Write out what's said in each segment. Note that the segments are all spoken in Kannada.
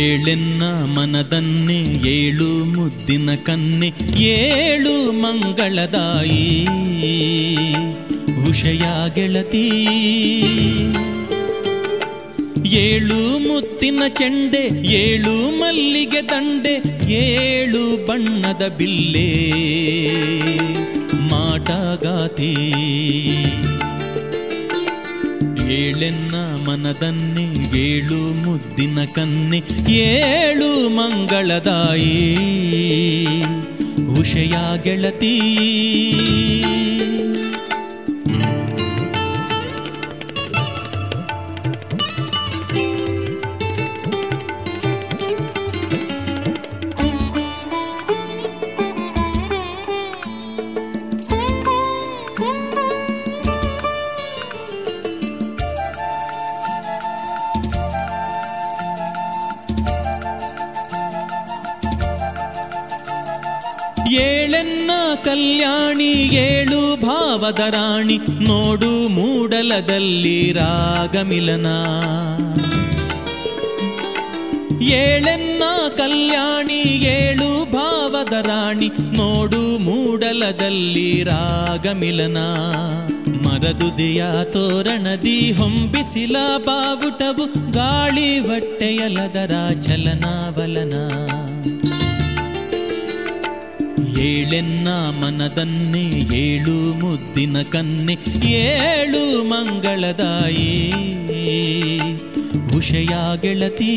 ಏಳೆನ್ನ ಮನದನ್ನೇ ಏಳು ಮುದ್ದಿನ ಕನ್ನೆ ಏಳು ಮಂಗಳದಾಯಿ ಉಷಯ ಗೆಳತಿ ಏಳು ಮುತ್ತಿನ ಚೆಂಡೆ ಏಳು ಮಲ್ಲಿಗೆ ದಂಡೆ ಏಳು ಬಣ್ಣದ ಬಿಲ್ಲೆ ಮಾಟಗಾತಿ ಏಳೆನ್ನ ಮನದನ್ನೇ ಏಳು ಮುದ್ದಿನ ಕನ್ನೆ ಏಳು ಮಂಗಳದಾಯಿ ಉಷಯ ಗೆಳತಿ ಏಳೆನ್ನ ಕಲ್ಯಾಣಿ ಏಳು ಭಾವದ ರಾಣಿ ನೋಡು ಮೂಡಲದಲ್ಲಿ ರಾಗಮಿಲನ ಏಳೆನ್ನ ಕಲ್ಯಾಣಿ ಏಳು ಭಾವದ ರಾಣಿ ನೋಡು ಮೂಡಲದಲ್ಲಿ ರಾಗಮಿಲನ ಮರದುದೆಯ ತೋರಣದಿ ಹೊಂಬಿಸಿಲ ಬಾವುಟವು ಗಾಳಿ ಹೊಟ್ಟೆಯಲದರ ಚಲನವಲನ ಏಳೆನ್ನ ಮನದನ್ನೇ ಏಳು ಮುದ್ದಿನ ಕನ್ನೆ ಏಳು ಮಂಗಳದಾಯಿ ಉಷಯ ಗೆಳತಿ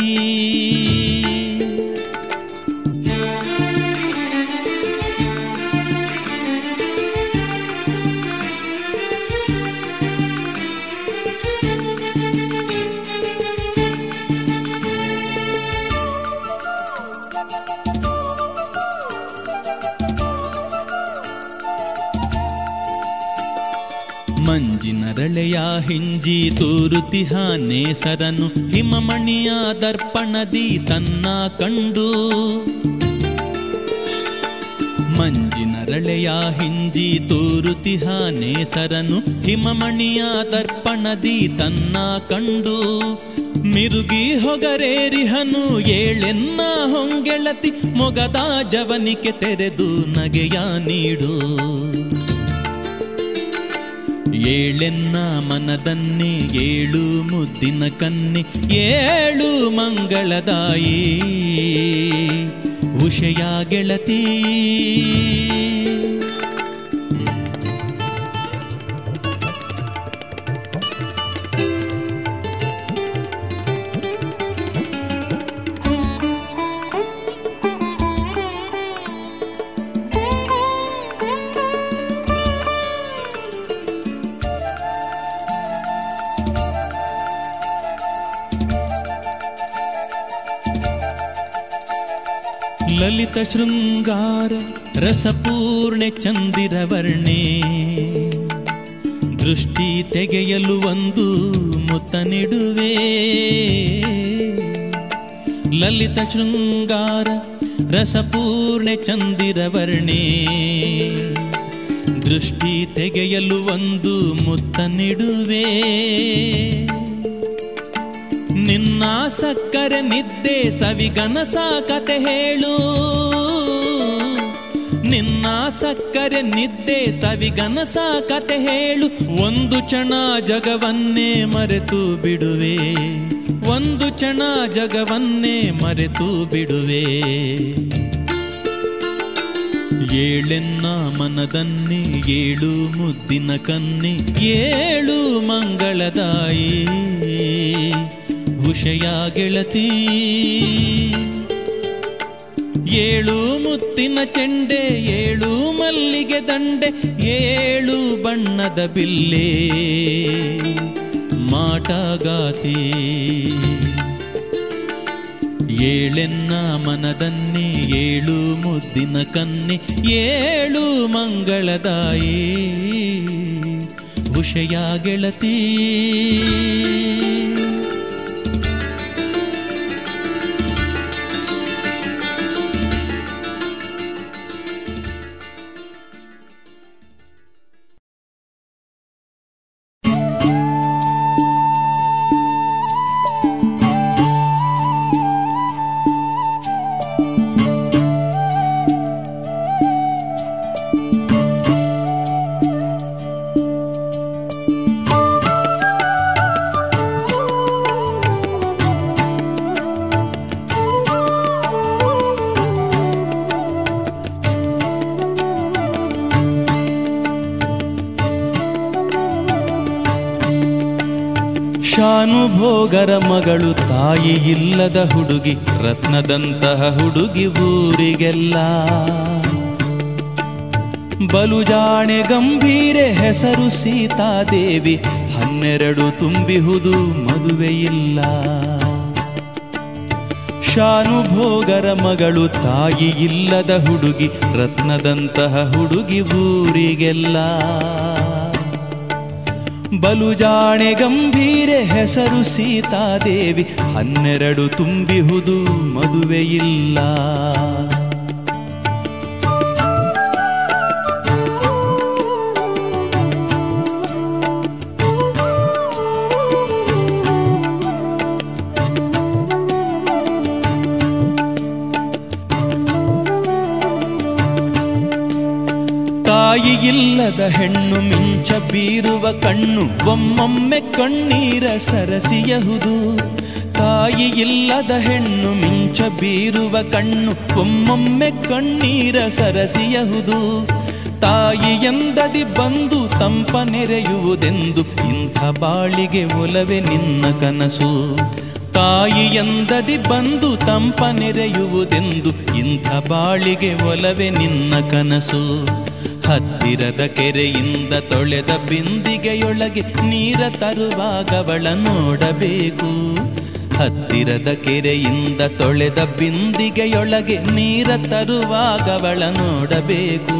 ಮಂಜಿನರಳೆಯ ಹಿಂಜಿ ತೂರುತಿಹಾನೆ ಸರನು ಹಿಮಮಣಿಯ ದರ್ಪಣದಿ ತನ್ನ ಕಂಡು ಮಂಜಿನರಳೆಯ ಹಿಂಜಿ ತೂರುತಿಹಾನೆ ಸರನು ಹಿಮಮಣಿಯ ದರ್ಪಣದಿ ತನ್ನ ಕಂಡು ಮಿರುಗಿ ಹೊಗರೇರಿಹನು ಏಳೆನ್ನ ಹೊಂಗೆಳತಿ ಮೊಗದ ಜವನಿಕೆ ತೆರೆದು ನಗೆಯ ನೀಡು ಏಳೆನ್ನ ಮನದನ್ನೇ ಏಳು ಮುದ್ದಿನ ಕನ್ನೆ ಏಳು ಮಂಗಳದಾಯಿ ಉಷಯ ಗೆಳತಿ ಲಲಿತ ಶೃಂಗಾರ ರಸಪೂರ್ಣೆ ಚಂದಿರವರ್ಣೆ ದೃಷ್ಟಿ ತೆಗೆಯಲು ಒಂದು ಮುತ್ತ ನೀಡುವೆ ಲಲಿತ ಶೃಂಗಾರ ರಸಪೂರ್ಣೆ ಚಂದಿರವರ್ಣೆ ದೃಷ್ಟಿ ತೆಗೆಯಲು ಒಂದು ಮುತ್ತ ನೀಡುವೆ ನಿನ್ನ ಸಕ್ಕರೆ ನಿದ್ದೆ ಸವಿಗನಸ ಕತೆ ಹೇಳು ನಿನ್ನ ಸಕ್ಕರೆ ನಿದ್ದೆ ಸವಿಗನಸ ಕತೆ ಹೇಳು ಒಂದು ಕ್ಷಣ ಜಗವನ್ನೇ ಮರೆತು ಬಿಡುವೆ ಒಂದು ಕ್ಷಣ ಜಗವನ್ನೇ ಮರೆತು ಬಿಡುವೆ ಏಳೆನ್ನ ಮನದನ್ನೇ ಏಳು ಮುದ್ದಿನ ಕನ್ನೆ ಏಳು ಮಂಗಳದಾಯಿ ಉಷಯ ಗೆಳತಿ ಏಳು ಮುತ್ತಿನ ಚೆಂಡೆ ಏಳು ಮಲ್ಲಿಗೆ ದಂಡೆ ಏಳು ಬಣ್ಣದ ಬಿಲ್ಲೆ ಮಾಟಗಾತಿ ಏಳೆನ್ನ ಮನದನ್ನೇ ಏಳು ಮುದ್ದಿನ ಕನ್ನೆ ಏಳು ಮಂಗಳದಾಯಿ ಉಷಯ ಗೆಳತಿ ಶಾನುಭೋಗರ ಮಗಳು ತಾಯಿ ಇಲ್ಲದ ಹುಡುಗಿ ರತ್ನದಂತಹ ಹುಡುಗಿ ಊರಿಗೆಲ್ಲ ಬಲುಜಾಣೆ ಗಂಭೀರೆ ಹೆಸರು ಸೀತಾದೇವಿ 12 ತುಂಬಿಹುದು ಮದುವೆಯಿಲ್ಲ ಶಾನುಭೋಗರ ಮಗಳು ತಾಯಿ ಇಲ್ಲದ ಹುಡುಗಿ ರತ್ನದಂತಹ ಹುಡುಗಿ ಊರಿಗೆಲ್ಲ ಬಲುಜಾಣೆ ಗಂಭೀರೆ ಹೆಸರು ಸೀತಾದೇವಿ 12 ತುಂಬಿಹುದು ಮದುವೆಯಿಲ್ಲ ತಾಯಿಯಿಲ್ಲದ ಹೆಣ್ಣು ಮಿಂಚ ಬೀರುವ ಕಣ್ಣು ಒಮ್ಮೊಮ್ಮೆ ಕಣ್ಣೀರ ಸರಸಿಯಹುದು ತಾಯಿಯಿಲ್ಲದ ಹೆಣ್ಣು ಮಿಂಚ ಬೀರುವ ಕಣ್ಣು ಒಮ್ಮೊಮ್ಮೆ ಕಣ್ಣೀರ ಸರಸಿಯಹುದು ತಾಯಿಯೆಂದದಿ ಬಂದು ತಂಪ ನೆರೆಯುವುದೆಂದು ಇಂಥ ಬಾಳಿಗೆ ಒಲವೆ ನಿನ್ನ ಕನಸು ತಾಯಿಯೆಂದದಿ ಬಂದು ತಂಪ ನೆರೆಯುವುದೆಂದು ಇಂಥ ಬಾಳಿಗೆ ಒಲವೆ ನಿನ್ನ ಕನಸು ಹತ್ತಿರದ ಕೆರೆಯಿಂದ ತೊಳೆದ ಬಿಂದಿಗೆಯೊಳಗೆ ನೀರ ತರುವಾಗವಳ ನೋಡಬೇಕು ಹತ್ತಿರದ ಕೆರೆಯಿಂದ ತೊಳೆದ ಬಿಂದಿಗೆಯೊಳಗೆ ನೀರ ತರುವಾಗವಳ ನೋಡಬೇಕು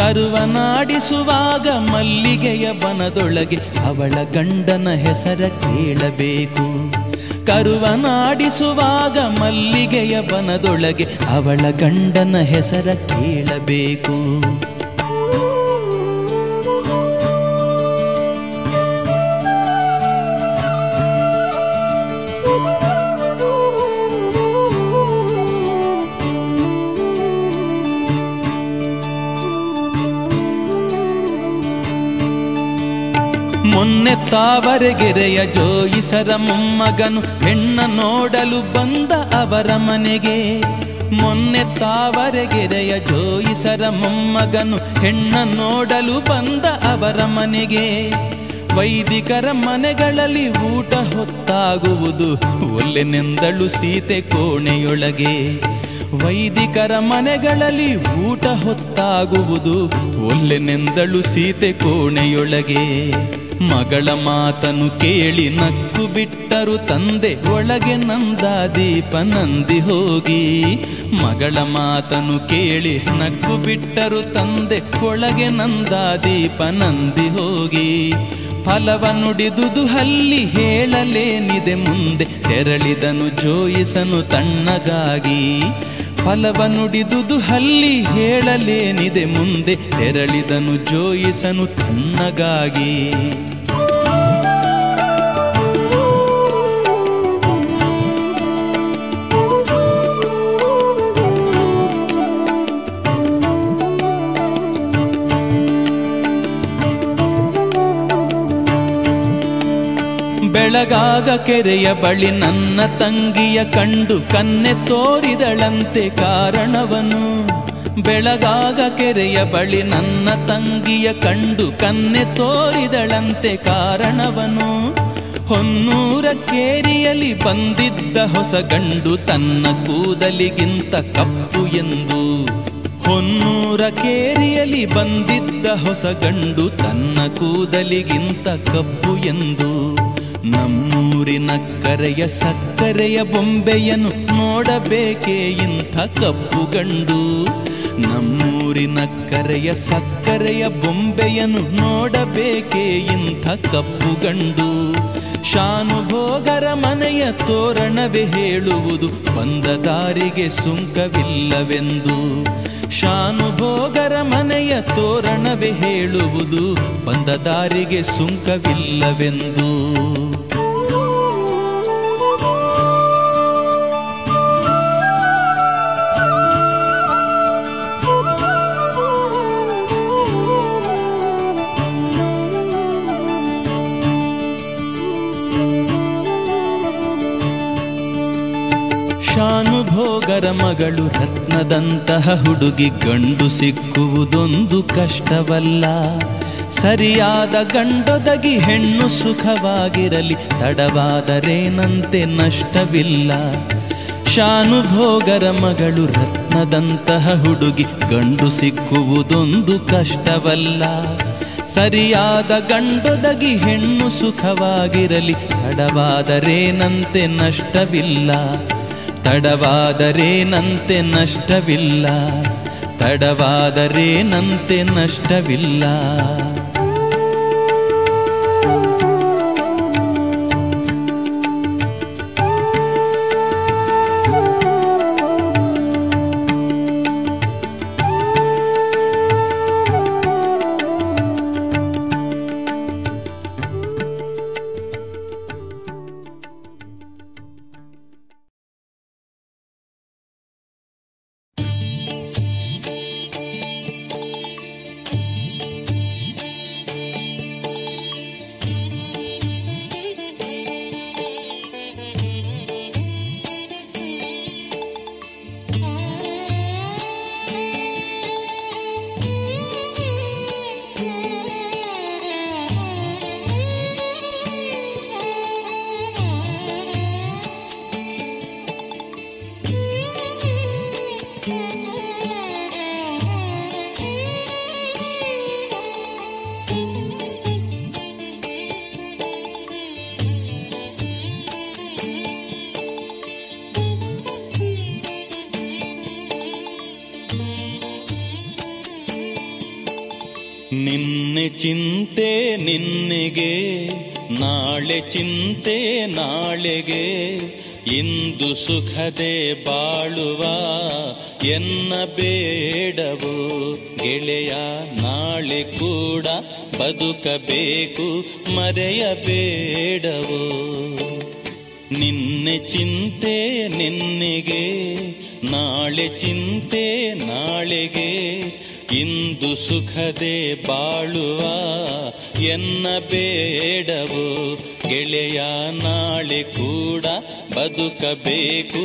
ಕರುವನಾಡಿಸುವಾಗ ಮಲ್ಲಿಗೆಯ ಬನದೊಳಗೆ ಅವಳ ಗಂಡನ ಹೆಸರ ಕೇಳಬೇಕು ಕರುವನಾಡಿಸುವಾಗ ಮಲ್ಲಿಗೆಯ ಬನದೊಳಗೆ ಅವಳ ಗಂಡನ ಹೆಸರ ಕೇಳಬೇಕು ಮೊನ್ನೆ ತಾವರೆಗೆರೆಯ ಜೋಯಿಸರ ಮೊಮ್ಮಗನು ಹೆಣ್ಣ ನೋಡಲು ಬಂದ ಅವರ ಮನೆಗೆ ಮೊನ್ನೆ ತಾವರೆಗೆರೆಯ ಜೋಯಿಸರ ಮೊಮ್ಮಗನು ಹೆಣ್ಣ ನೋಡಲು ಬಂದ ಅವರ ಮನೆಗೆ ವೈದಿಕರ ಮನೆಗಳಲ್ಲಿ ಊಟ ಹೊತ್ತಾಗುವುದು ಒಲ್ಲೆನೆಂದಳು ಸೀತೆ ಕೋಣೆಯೊಳಗೆ ವೈದಿಕರ ಮನೆಗಳಲ್ಲಿ ಊಟ ಹೊತ್ತಾಗುವುದು ಒಲ್ಲೆನೆಂದಳು ಸೀತೆ ಕೋಣೆಯೊಳಗೆ ಮಗಳ ಮಾತನು ಕೇಳಿ ನಕ್ಕು ಬಿಟ್ಟರು ತಂದೆ ಒಳಗೆ ನಂದ ದೀಪ ನಂದಿ ಹೋಗಿ ಮಗಳ ಮಾತನು ಕೇಳಿ ನಕ್ಕು ಬಿಟ್ಟರು ತಂದೆ ಒಳಗೆ ನಂದ ದೀಪ ನಂದಿ ಹೋಗಿ ಫಲವ ನುಡಿದುದು ಹಲ್ಲಿ ಹೇಳಲೇನಿದೆ ಮುಂದೆ ತೆರಳಿದನು ಜೋಯಿಸನು ತಣ್ಣಗಾಗಿ ಫಲವ ನುಡಿದುದು ಹಲ್ಲಿ ಹೇಳಲೇನಿದೆ ಮುಂದೆ ತೆರಳಿದನು ಜೋಯಿಸನು ತಣ್ಣಗಾಗಿ ಬೆಳಗಾಗ ಕೆರೆಯ ಬಳಿ ನನ್ನ ತಂಗಿಯ ಕಂಡು ಕನ್ನೆ ತೋರಿದಳಂತೆ ಕಾರಣವನು ಬೆಳಗಾಗ ಕೆರೆಯ ಬಳಿ ನನ್ನ ತಂಗಿಯ ಕಂಡು ಕನ್ನೆ ತೋರಿದಳಂತೆ ಕಾರಣವನು ಹೊನ್ನೂರ ಕೇರಿಯಲ್ಲಿ ಬಂದಿದ್ದ ಹೊಸ ಗಂಡು ತನ್ನ ಕೂದಲಿಗಿಂತ ಕಪ್ಪು ಎಂದು ಹೊನ್ನೂರ ಕೇರಿಯಲ್ಲಿ ಬಂದಿದ್ದ ಹೊಸ ಗಂಡು ತನ್ನ ಕೂದಲಿಗಿಂತ ಕಪ್ಪು ಎಂದು ನಮ್ಮೂರಿನ ಕರೆಯ ಸಕ್ಕರೆಯ ಬೊಂಬೆಯನ್ನು ನೋಡಬೇಕೇ ಇಂಥ ಕಪ್ಪು ಗಂಡು ನಮ್ಮೂರಿನ ಕರೆಯ ಸಕ್ಕರೆಯ ಬೊಂಬೆಯನ್ನು ನೋಡಬೇಕೇ ಇಂಥ ಕಪ್ಪು ಗಂಡು ಶಾನುಭೋಗರ ಮನೆಯ ತೋರಣವೇ ಹೇಳುವುದು ಬಂದ ದಾರಿಗೆ ಸುಂಕವಿಲ್ಲವೆಂದು ಶಾನುಭೋಗರ ಮನೆಯ ತೋರಣವೇ ಹೇಳುವುದು ಬಂದ ದಾರಿಗೆ ಸುಂಕವಿಲ್ಲವೆಂದು ಶಾನುಭೋಗರ ಮಗಳು ರತ್ನದಂತಹ ಹುಡುಗಿ ಗಂಡು ಸಿಕ್ಕುವುದೊಂದು ಕಷ್ಟವಲ್ಲ ಸರಿಯಾದ ಗಂಡೊದಗಿ ಹೆಣ್ಣು ಸುಖವಾಗಿರಲಿ, ತಡವಾದರೇನಂತೆ ನಷ್ಟವಿಲ್ಲ. ಶಾನುಭೋಗರ ಮಗಳು ರತ್ನದಂತಹ ಹುಡುಗಿ, ಗಂಡು ಸಿಕ್ಕುವುದೊಂದು ಕಷ್ಟವಲ್ಲ. ಸರಿಯಾದ ಗಂಡೊದಗಿ ಹೆಣ್ಣು ಸುಖವಾಗಿರಲಿ, ತಡವಾದರೇನಂತೆ ನಷ್ಟವಿಲ್ಲ, ತಡವಾದರೇನಂತೆ ನಷ್ಟವಿಲ್ಲ, ತಡವಾದರೇನಂತೆ ನಷ್ಟವಿಲ್ಲ. ನಿನ್ನೆ ಚಿಂತೆ ನಿನ್ನೆಗೆ, ನಾಳೆ ಚಿಂತೆ ನಾಳೆಗೆ, ಇಂದು ಸುಖದೆ ಬಾಳುವ ಎನ್ನ ಬೇಡವೋ ಗೆಳೆಯ. ನಾಳೆ ಕೂಡ ಬದುಕಬೇಕು ಮರೆಯಬೇಡವೋ. ನಿನ್ನೆ ಚಿಂತೆ ನಿನ್ನೆಗೆ, ನಾಳೆ ಚಿಂತೆ ನಾಳೆಗೆ, ಇಂದು ಸುಖದೆ ಬಾಳುವ ಎನ್ನ ಬೇಡವೋ ಗೆಳೆಯ. ನಾಳೆ ಕೂಡ ಬದುಕಬೇಕು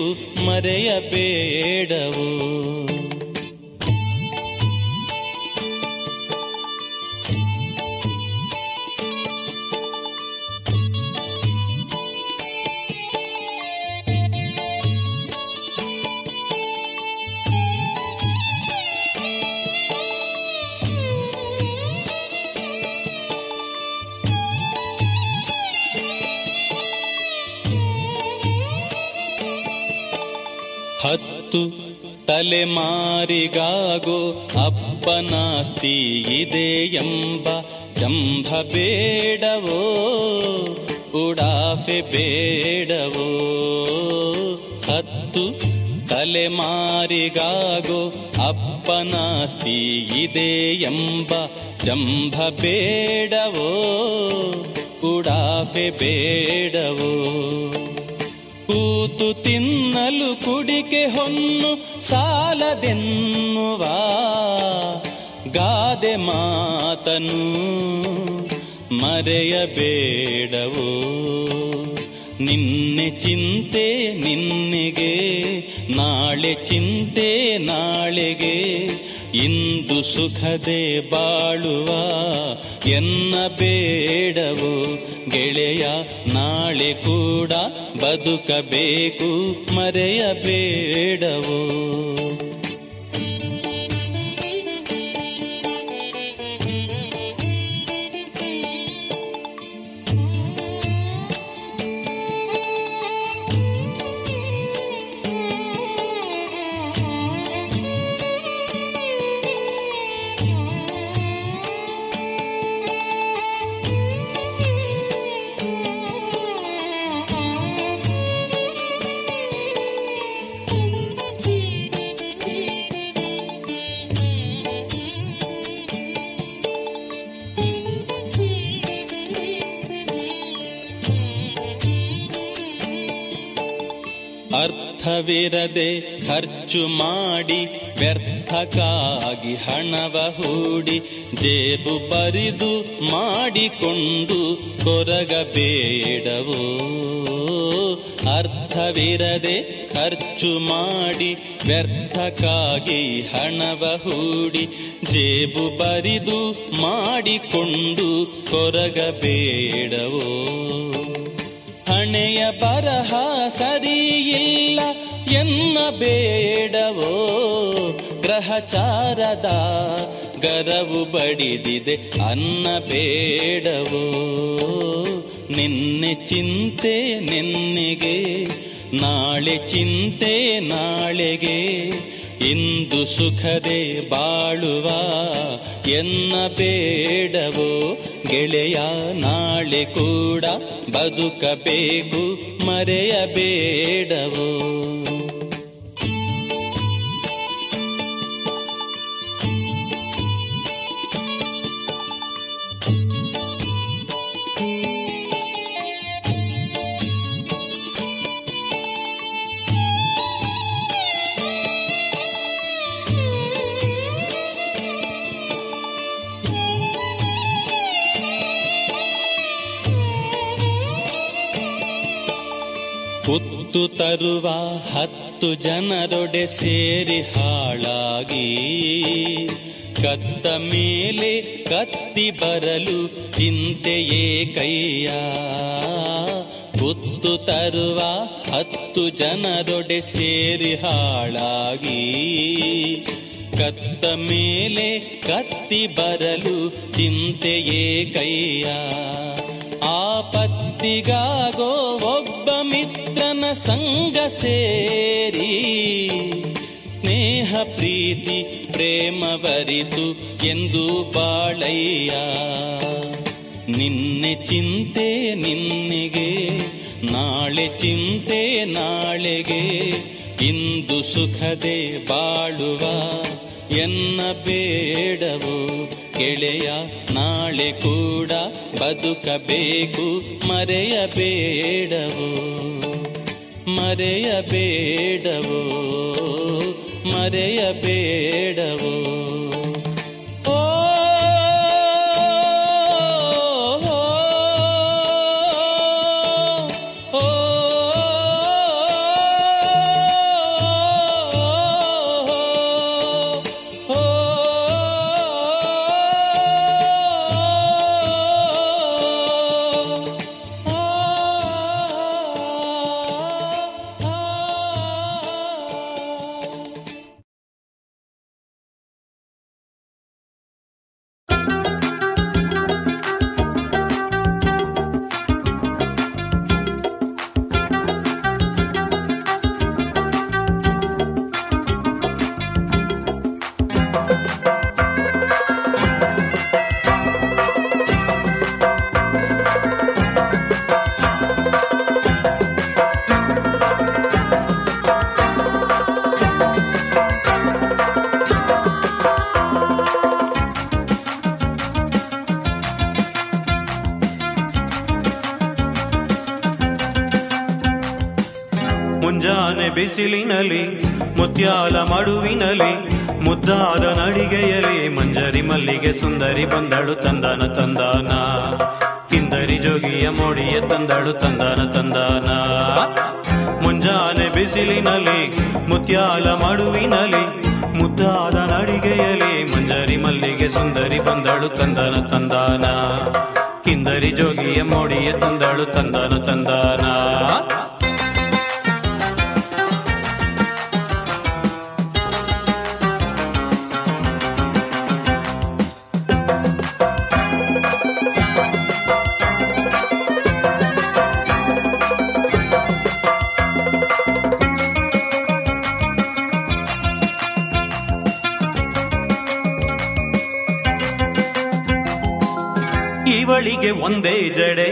ಮರೆಯಬೇಡವೋ. ತಲೆಮಾರಿಗಾಗೋ ಅಪ್ಪನಾಸ್ತಿ ಇದೆ ಎಂಬ ಜಂಭ ಬೇಡವೋ, ಉಡಾಫೆ ಬೇಡವೋ. 10 ತಲೆಮಾರಿಗಾಗೋ ಅಪ್ಪನಾಸ್ತಿ ಇದೆ ಎಂಬ ಜಂಭ ಬೇಡವೋ, ಉಡಾಫೆ ಬೇಡವೋ. ಕೂತು ತಿನ್ನಲು ಕುಡಿಕೆ ಹೊನ್ನು ಸಾಲದೆನ್ನುವ ಗಾದೆ ಮಾತನು ಮರೆಯಬೇಡವೋ. ನಿನ್ನೆ ಚಿಂತೆ ನಿನ್ನೆಗೆ, ನಾಳೆ ಚಿಂತೆ ನಾಳೆಗೆ, ಇಂದು ಸುಖದೆ ಬಾಳುವ ಎನ್ನ ಬೇಡವೋ ಗೆಳೆಯ. ನಾಳೆ ಕೂಡ ಬದುಕಬೇಕು ಮರೆಯಬೇಡವೋ. ಅರ್ಥವಿರದೆ ಖರ್ಚು ಮಾಡಿ ವ್ಯರ್ಥಕ್ಕಾಗಿ ಹಣವ ಹೂಡಿ ಜೇಬು ಬರಿದು ಮಾಡಿಕೊಂಡು ಕೊರಗಬೇಡವೋ. ಅರ್ಥವಿರದೆ ಖರ್ಚು ಮಾಡಿ ವ್ಯರ್ಥಕ್ಕಾಗಿ ಹಣವ ಹೂಡಿ ಜೇಬು ಬರಿದು ಮಾಡಿಕೊಂಡು ಕೊರಗಬೇಡವೋ. ಹಣೆಯ ಬರಹ ಸರಿಯಿಲ್ಲ ಎನ್ನಬೇಡವೋ, ಗ್ರಹಚಾರದ ಗರವು ಬಡಿದಿದೆ ಅನ್ನಬೇಡವೋ. ನಿನ್ನೆ ಚಿಂತೆ ನಿನ್ನೆಗೆ, ನಾಳೆ ಚಿಂತೆ ನಾಳೆಗೆ, ಇಂದು ಸುಖದೆ ಬಾಳುವ ಎನ್ನಬೇಡವೋ. ಗೆಳೆಯ ನಾಳೆ ಕೂಡ ಬದುಕಬೇಕು ಮರೆಯಬೇಡವೋ. ಕುತ್ತು ತರುವ 10 ಜನರೊಡೆ ಸೇರಿ ಹಾಳಾಗಿ, ಕತ್ತ ಮೇಲೆ ಕತ್ತಿ ಬರಲು ಚಿಂತೆಯೇ ಕೈಯ. ಕುತ್ತು ತರುವ 10 ಜನರೊಡೆ ಸೇರಿ ಹಾಳಾಗಿ, ಕತ್ತ ಮೇಲೆ ಕತ್ತಿ ಬರಲು ಚಿಂತೆಯೇ ಕೈಯ. ಆಪತ್ತಿಗಾಗೋ ಒಬ್ಬ ಮಿತ್ರನ ಸಂಗ ಸೇರಿ, ಸ್ನೇಹ ಪ್ರೀತಿ ಪ್ರೇಮವರಿತು ಎಂದು ಬಾಳಯ್ಯ. ನಿನ್ನೆ ಚಿಂತೆ ನಿನ್ನೆಗೆ, ನಾಳೆ ಚಿಂತೆ ನಾಳೆಗೆ, ಇಂದು ಸುಖದೆ ಬಾಳುವ ಎನ್ನ ಬೇಡವೋ. ಗೆಳೆಯ ನಾಳೆ ಕೂಡ ಬದುಕಬೇಕು ಮರೆಯಬೇಡವೋ, ಮರೆಯಬೇಡವೋ, ಮರೆಯಬೇಡವೋ. ಬಿಸಿಲಿನಲ್ಲಿ ಮುತ್ಯಾಲ ಮಡುವಿನಲ್ಲಿ ಮುದ್ದಾದ ನಡಿಗೆಯಲ್ಲಿ ಮಂಜರಿ ಮಲ್ಲಿಗೆ ಸುಂದರಿ ಬಂದಳು ತಂದಾನ ತಂದಾನ. ಕಿಂದರಿ ಜೋಗಿಯ ಮೋಡಿಯ ತಂದಳು ತಂದಾನ ತಂದಾನ. ಮುಂಜಾನೆ ಬಿಸಿಲಿನಲ್ಲಿ ಮುತ್ಯಾಲ ಮಡುವಿನಲ್ಲಿ ಮುದ್ದಾದ ನಡಿಗೆಯಲ್ಲಿ ಮಂಜರಿ ಮಲ್ಲಿಗೆ ಸುಂದರಿ ಬಂದಳು ತಂದಾನ ತಂದಾನ. ಕಿಂದರಿ ಜೋಗಿಯ ಮೋಡಿಯ ತಂದಳು ತಂದಾನ ತಂದಾನ. ಒಂದೇ ಜಡೆ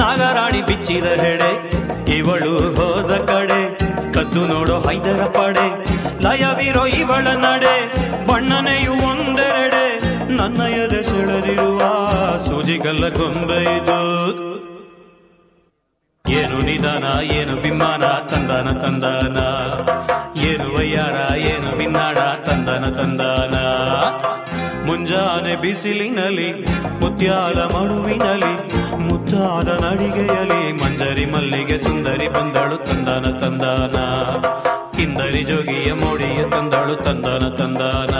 ನಾಗರಾಣಿ ಬಿಚ್ಚಿದ ಹೆಡೆ, ಇವಳು ಹೋದ ಕಡೆ ಕದ್ದು ನೋಡೋ ಹೈದರ ಪಡೆ. ಲಯವಿರೋ ಇವಳ ನಡೆ ಬಣ್ಣನೆಯು ಒಂದೆರಡೆ, ನನ್ನಯದೆ ಸೆಳೆದಿರುವ ಸೂಜಿಗಲ್ಲ ಗೊಂಬೆದು. ಏ ಏನು ನಿಧಾನ ಏನು ಬಿಮ್ಮಾನ ತಂದಾನ ತಂದಾನ, ಏನು ವಯ್ಯಾರ ಏನು ಬಿನ್ನಾಣ ತಂದಾನ ತಂದಾನ. ಮುಂಜಾನೆ ಬಿಸಿಲಿನಲ್ಲಿ ಮುತ್ಯಾಲ ಮಡುವಿನಲ್ಲಿ ಮುದ್ದಾದ ನಡಿಗೆಯಲ್ಲಿ ಮಂಜರಿ ಮಲ್ಲಿಗೆ ಸುಂದರಿ ಬಂದಳು ತಂದಾನ ತಂದಾನ, ಕಿಂದರಿ ಜೋಗಿಯ ಮೋಡಿಯ ತಂದಳು ತಂದಾನ ತಂದಾನ.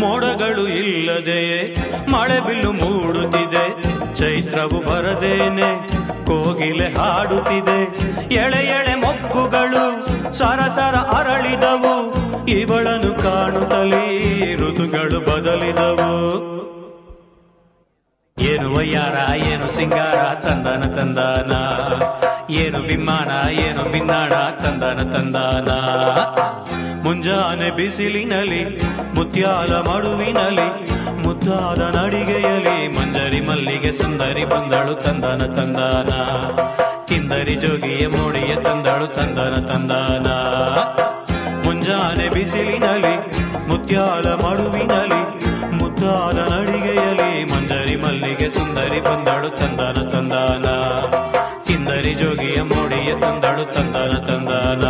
ಮೋಡಗಳು ಇಲ್ಲದೆಯೇ ಮಳೆ ಬಿಲ್ಲು ಮೂಡುತ್ತಿದೆ, ಚೈತ್ರವು ಬರದೇನೆ ಕೋಗಿಲೆ ಹಾಡುತ್ತಿದೆ. ಎಳೆ ಎಳೆ ಮೊಕ್ಕುಗಳು ಸರಸರ ಅರಳಿದವು, ಇವಳನ್ನು ಕಾಣುತ್ತಲೇ ಋತುಗಳು ಬದಲಿದವು. ಏನು ವಯ್ಯಾರ ಏನು ಸಿಂಗಾರ ತಂದಾನ ತಂದಾನ, ಏನು ಬಿಮ್ಮಾನ ಏನು ಬಿನ್ನಾಣ ತಂದಾನ ತಂದಾನ. ಮುಂಜಾನೆ ಬಿಸಿಲಿನಲ್ಲಿ ಮುತ್ಯಾಲ ಮಡುವಿನಲ್ಲಿ ಮುದ್ದಾದ ನಡಿಗೆಯಲ್ಲಿ ಮಂಜರಿ ಮಲ್ಲಿಗೆ ಸುಂದರಿ ಬಂದಳು ತಂದಾನ ತಂದಾನ, ಕಿಂದರಿ ಜೋಗಿಯ ಮೋಡಿಯ ತಂದಳು ತಂದಾನ ತಂದಾನ. ಮುಂಜಾನೆ ಬಿಸಿಲಿನಲ್ಲಿ ಮುತ್ಯಾಲ ಮಡುವಿನಲ್ಲಿ ಮುದ್ದಾದ ನಡಿಗೆಯಲ್ಲಿ ಮಂಜರಿ ಮಲ್ಲಿಗೆ ಸುಂದರಿ ಬಂದಳು ತಂದಾನ ತಂದಾನ, ಕಿಂದರಿ ಜೋಗಿಯ ಮೋಡಿಯ ತಂದಳು ತಂದಾನ ತಂದಾನ.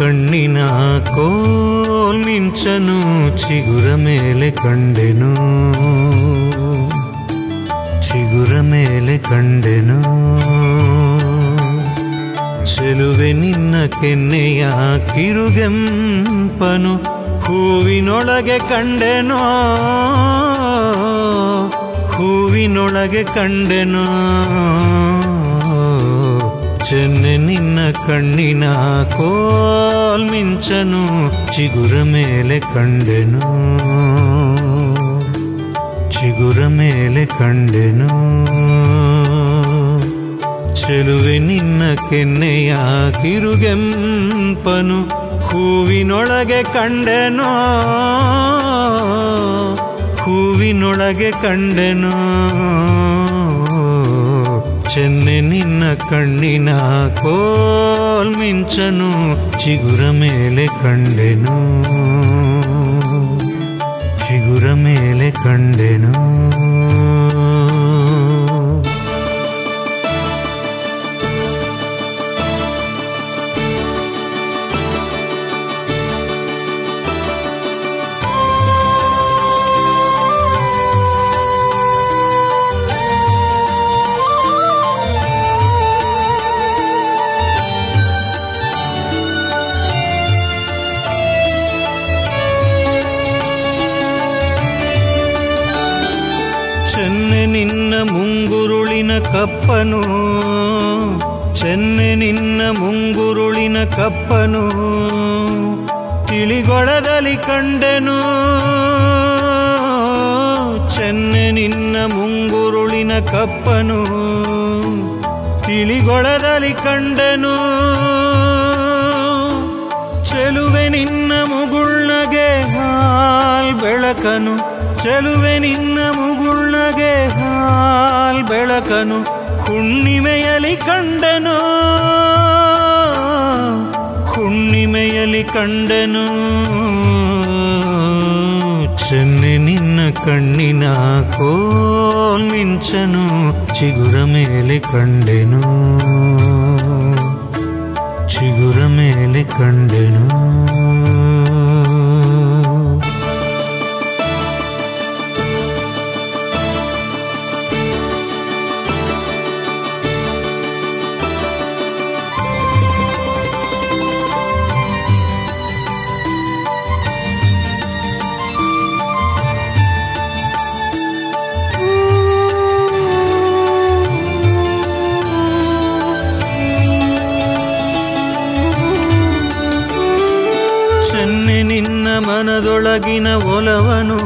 ಕಣ್ಣಿನ ಕೋಲ್ಮಿಂಚನು ಚಿಗುರ ಮೇಲೆ ಕಂಡೆನು, ಚಿಗುರ ಮೇಲೆ ಕಂಡೆನು. ಚೆಲುವೆ ನಿನ್ನ ಕೆನ್ನೆಯ ಕಿರುಗೆಂಪನು ಹೂವಿನೊಳಗೆ ಕಂಡೆನು, ಹೂವಿನೊಳಗೆ ಕಂಡೆನು. ಚೆನ್ನೆ ನಿನ್ನ ಕಣ್ಣಿನ ಕೋಲ್ಮಿಂಚನು ಚಿಗುರ ಮೇಲೆ ಕಂಡೆನು, ಚಿಗುರ ಮೇಲೆ ಕಂಡೆನು. ಚೆಲುವೆ ನಿನ್ನ ಕೆನ್ನೆಯ ಕಿರುಗೆಂಪನು ಹೂವಿನೊಳಗೆ ಕಂಡೆನು, ಹೂವಿನೊಳಗೆ ಕಂಡೆನು. ಚೆನ್ನೆ ನಿನ್ನ ಕಣ್ಣಿನ ಕೋಲ್ಮಿಂಚನು ಚಿಗುರ ಮೇಲೆ ಕಂಡೆನು, ಚಿಗುರ ಮೇಲೆ ಕಂಡೆನು. ಕಪ್ಪನು ಚೆನ್ನೆ ನಿನ್ನ ಮುಂಗುರುಳಿನ ಕಪ್ಪನು ತಿಳಿಗೊಳದಲ್ಲಿ ಕಂಡೆನು, ಚೆನ್ನೆ ನಿನ್ನ ಮುಂಗುರುಳಿನ ಕಪ್ಪನು ತಿಳಿಗೊಳದಲ್ಲಿ ಕಂಡೆನು. ಚೆಲುವೆ ನಿನ್ನ ಮುಗುಳ್ನಗೆ ಹಾಯ್ ಬೆಳಕನು, ಚೆಲುವೆ ನಿನ್ನ ಮುಗುಳ್ನಗೆ ಹಾಲ್ ಬೆಳಕನು. ಹುಣ್ಣಿಮೆಯಲ್ಲಿ ಕಂಡನು, ಹುಣ್ಣಿಮೆಯಲ್ಲಿ ಹುಣ್ಣಿಮೆಯಲ್ಲಿ ಕಂಡನು ಚೆನ್ನೆ ನಿನ್ನ ಕಣ್ಣಿನ ಕೋಲ್ಮಿಂಚನು ಚಿಗುರ ಮೇಲೆ ಕಂಡೆನು ಚಿಗುರ ಮೇಲೆ ಕಂಡೆನು ಮನದೊಳಗಿನ ಒಲವನು